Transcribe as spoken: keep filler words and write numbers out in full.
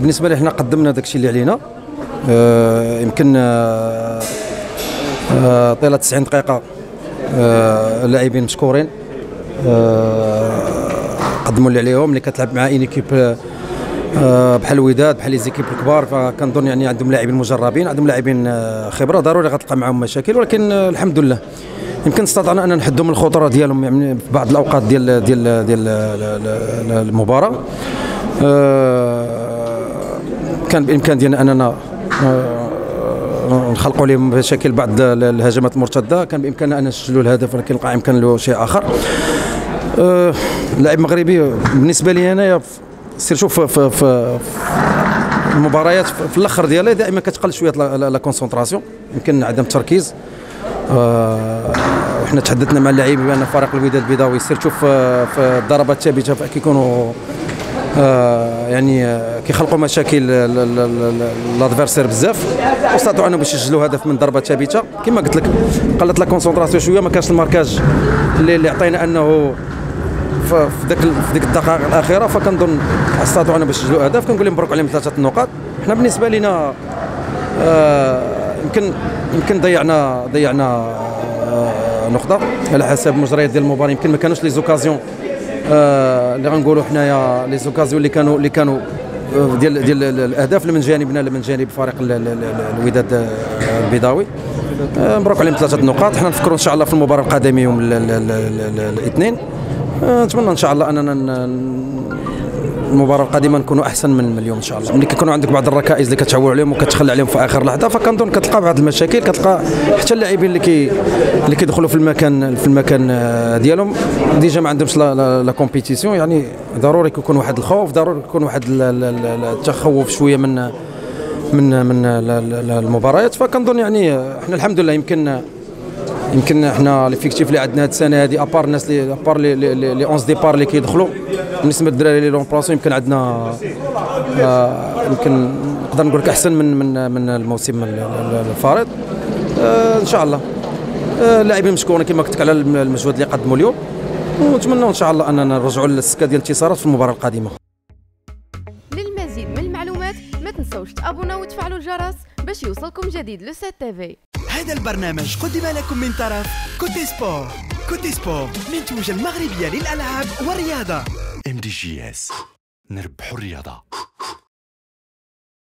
بالنسبه لنا حنا قدمنا داكشي اللي علينا، آه يمكن آه آه طيله تسعين دقيقه آه اللاعبين مشكورين آه قدموا اللي عليهم. اللي كتلعب مع اينيكيب آه بحال الوداد بحال ليزيكيب الكبار، فكنظن يعني عندهم لاعبين مجربين، عندهم لاعبين آه خبره، ضروري غتلقى معهم مشاكل، ولكن آه الحمد لله يمكن استطعنا ان نحدوا من الخطوره ديالهم يعني في بعض الاوقات ديال ديال ديال المباراه. كان بامكان ديالنا اننا نخلقوا لهم بشكل بعض الهجمات المرتده، كان بامكاننا ان نسجلوا الهدف ولكن القائم كان له شيء اخر. لاعب مغربي بالنسبه لي انايا سير شوف في, في المباريات في الاخر ديالها دائما كتقل شويه لا كونسونتراسيون، يمكن عدم التركيز. آه وحنا تحدثنا مع اللاعبين بان فريق الوداد البيضاوي سير تشوف في الضربات الثابته كيكونوا آه يعني آه كيخلقوا مشاكل لادفيرسير بزاف، واستطاعوا انهم باش يسجلوا هدف من ضربه ثابته. كما قلت لك قلت لا كونسونطراسيون شويه، ما كانش الماركاج اللي اللي عطينا انه في ذاك في ديك الدقائق الاخيره، فكنظن استطاعوا انهم باش يسجلوا اهداف. كنقول لهم مبروك عليهم ثلاثه النقاط. حنا بالنسبه لنا آه يمكن يمكن ضيعنا ضيعنا نقطه على حسب مجريات ديال المباراه، يمكن ما كانوش لي زوكازيون اللي غنقولوا حنايا لي زوكازيون اللي كانوا اللي كانوا ديال ديال الاهداف من جانبنا من جانب فريق الوداد البيضاوي. مبروك عليهم ثلاثه النقاط. حنا نفكروا ان شاء الله في المباراه القادمه يوم الاثنين، نتمنى ان شاء الله اننا المباراه القادمه نكونوا احسن من اليوم ان شاء الله. ملي كيكونوا عندك بعض الركائز اللي كتعول عليهم وكتخلى عليهم في اخر لحظه، فكنظن كتلقى بعض المشاكل، كتلقى حتى اللاعبين اللي كي اللي كيدخلوا في المكان في المكان ديالهم ديجا ما عندهمش لا كومبيتيسيون، يعني ضروري يكون واحد الخوف، ضروري يكون واحد التخوف شويه من من من المباريات. فكنظن يعني احنا الحمد لله يمكن يمكن احنا ليفيكتيف اللي عندنا هاد السنه هادي ابار الناس اللي ابار لي اونز ديبار اللي كيدخلوا بالنسبه للدراري اللي لونبلاسيون يمكن عندنا آه يمكن نقدر نقول لك احسن من من من الموسم الفارط آه ان شاء الله. آه اللاعبين مشكورين كما قلت لك على المجهود اللي قدموا اليوم، ونتمنى ان شاء الله اننا نرجعوا للسكه ديال الانتصارات في المباراه القادمه. للمزيد من المعلومات ما تنساوش تابوناو وتفعلوا الجرس باش يوصلكم جديد لو سات تي في. هذا البرنامج قدم لكم من طرف كوتي سبور. كوتي سبور منتوج المغربية للألعاب والرياضة. ام دي جي اس نربحوا الرياضة.